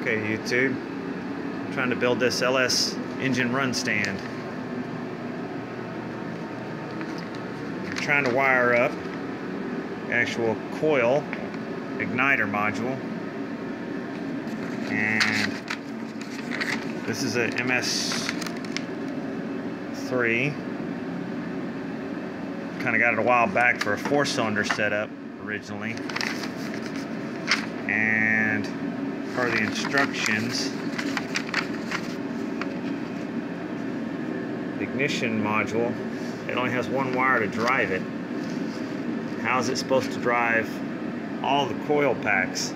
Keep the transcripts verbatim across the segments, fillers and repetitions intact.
Okay, YouTube, I'm trying to build this L S engine run stand. I'm trying to wire up the actual coil igniter module. And this is an M S three. Kind of got it a while back for a four-cylinder setup originally. And for the instructions, the ignition module, it only has one wire to drive it. How is it supposed to drive all the coil packs?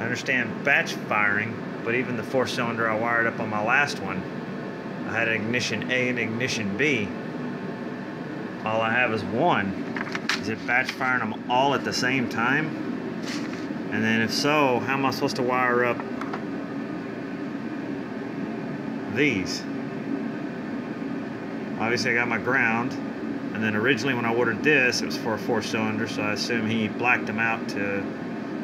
I understand batch firing, but even the four cylinder I wired up on my last one, I had an ignition A and ignition B. All I have is one. Is it batch firing them all at the same time? And then if so, how am I supposed to wire up these? Obviously I got my ground, and then originally when I ordered this, it was for a four cylinder, so I assume he blacked them out to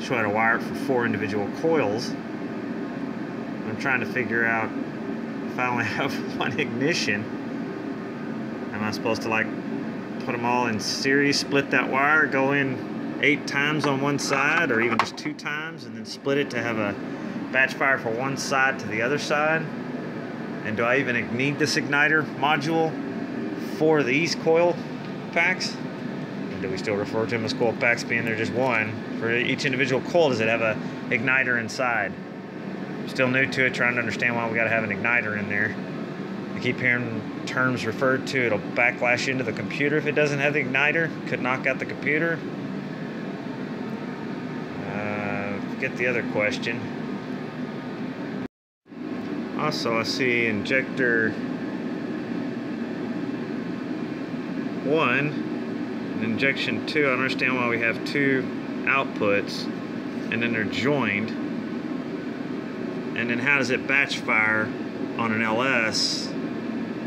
show how to wire it for four individual coils. I'm trying to figure out, if I only have one ignition, am I supposed to like put them all in series, split that wire, go in eight times on one side, or even just two times, and then split it to have a batch fire for one side to the other side? And do I even need this igniter module for these coil packs? And do we still refer to them as coil packs, being they're just one? For each individual coil, does it have a igniter inside? Still new to it, trying to understand why we got to have an igniter in there. I keep hearing terms referred to, it'll backlash into the computer if it doesn't have the igniter, could knock out the computer. Get the other question. Also, I see injector one and injection two. I understand why we have two outputs and then they're joined. And then how does it batch fire on an L S?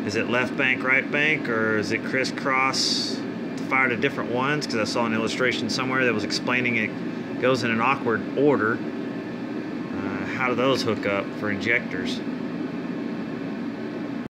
Is it left bank, right bank, or is it crisscross to fire to different ones? Because I saw an illustration somewhere that was explaining it goes in an awkward order. Uh, how do those hook up for injectors?